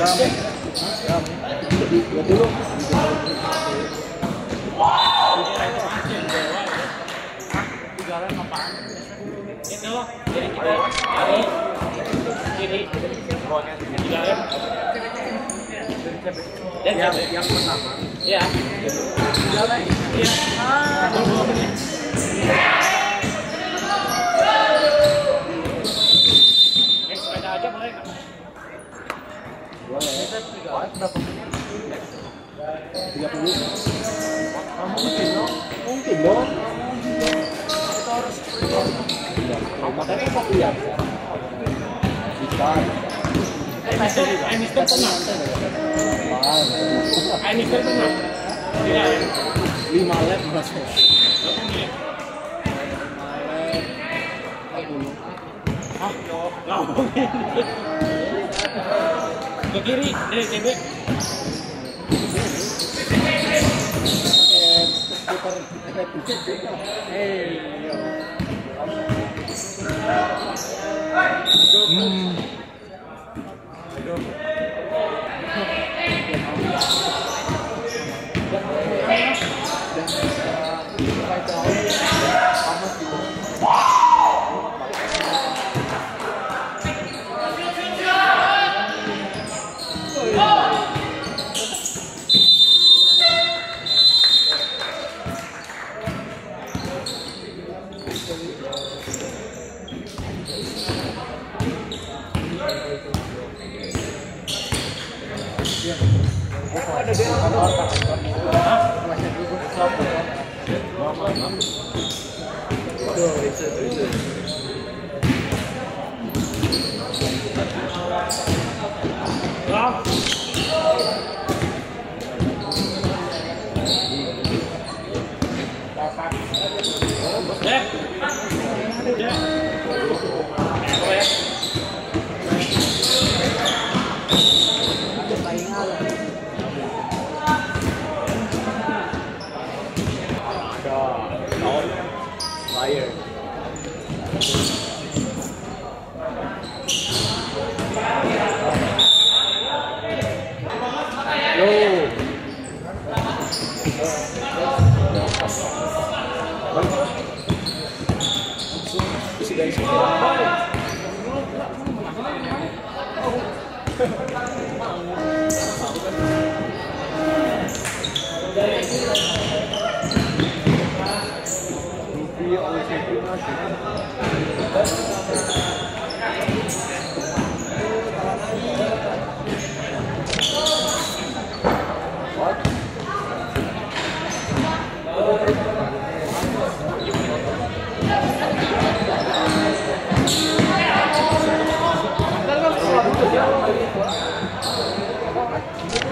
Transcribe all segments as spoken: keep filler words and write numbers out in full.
yang pertama ya ke kiri dari C B Congratulations for C B C S.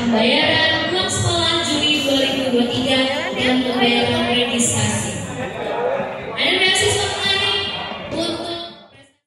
Pembayaran uang sekolah Juli dua ribu dua puluh tiga dan pembayaran registrasi.